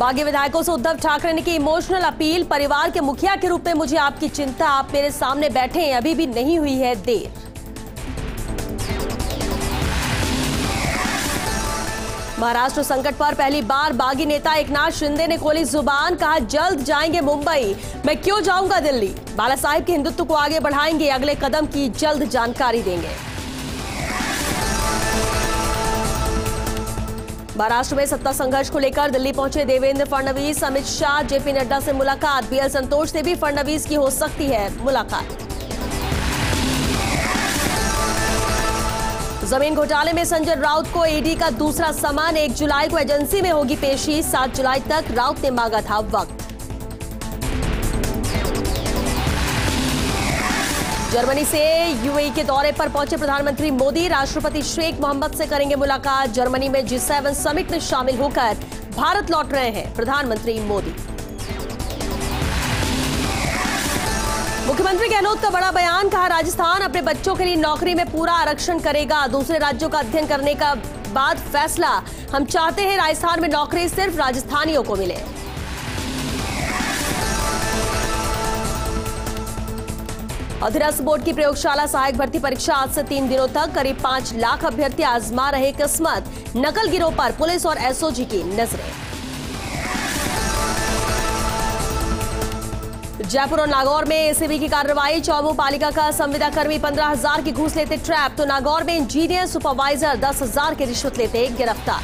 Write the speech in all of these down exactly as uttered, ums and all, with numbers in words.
बागी विधायकों से उद्धव ठाकरे ने की इमोशनल अपील। परिवार के मुखिया के रूप में मुझे आपकी चिंता, आप मेरे सामने बैठे हैं, अभी भी नहीं हुई है देर। महाराष्ट्र संकट पर पहली बार बागी नेता एकनाथ शिंदे ने खोली जुबान, कहा जल्द जाएंगे मुंबई, मैं क्यों जाऊंगा दिल्ली। बाला साहिब के हिंदुत्व को आगे बढ़ाएंगे, अगले कदम की जल्द जानकारी देंगे। महाराष्ट्र में सत्ता संघर्ष को लेकर दिल्ली पहुंचे देवेंद्र फड़णवीस, अमित शाह, जेपी नड्डा से मुलाकात। बीएल संतोष से भी फड़णवीस की हो सकती है मुलाकात। जमीन घोटाले में संजय राउत को ईडी का दूसरा सम्मान, एक जुलाई को एजेंसी में होगी पेशी। सात जुलाई तक राउत ने मांगा था वक्त। जर्मनी से यूएई के दौरे पर पहुंचे प्रधानमंत्री मोदी, राष्ट्रपति शेख मोहम्मद से करेंगे मुलाकात। जर्मनी में जी सेवन समिट में शामिल होकर भारत लौट रहे हैं प्रधानमंत्री मोदी। मुख्यमंत्री गहलोत का बड़ा बयान, कहा राजस्थान अपने बच्चों के लिए नौकरी में पूरा आरक्षण करेगा, दूसरे राज्यों का अध्ययन करने का बाद फैसला। हम चाहते हैं राजस्थान में नौकरी सिर्फ राजस्थानियों को मिले। अधीरस्थ बोर्ड की प्रयोगशाला सहायक भर्ती परीक्षा आज से तीन दिनों तक, करीब पांच लाख अभ्यर्थी आजमा रहे किस्मत। नकल गिरोह पर पुलिस और एसओजी की नजरें। जयपुर और नागौर में एसीबी की कार्रवाई, चौबू पालिका का संविदा कर्मी पंद्रह हजार की घूस लेते ट्रैप, तो नागौर में इंजीनियर सुपरवाइजर दस हजार की रिश्वत लेते गिरफ्तार।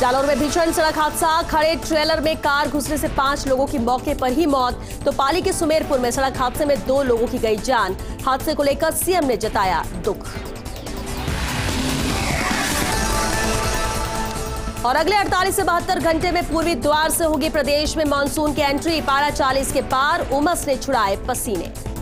जालौर में भीषण सड़क हादसा, खड़े ट्रेलर में कार घुसने से पांच लोगों की मौके पर ही मौत। तो पाली के सुमेरपुर में सड़क हादसे में दो लोगों की गई जान। हादसे को लेकर सीएम ने जताया दुख। और अगले अड़तालीस से बहत्तर घंटे में पूर्वी द्वार से होगी प्रदेश में मानसून की एंट्री। पारा चालीस के पार, उमस ने छुड़ाए पसीने।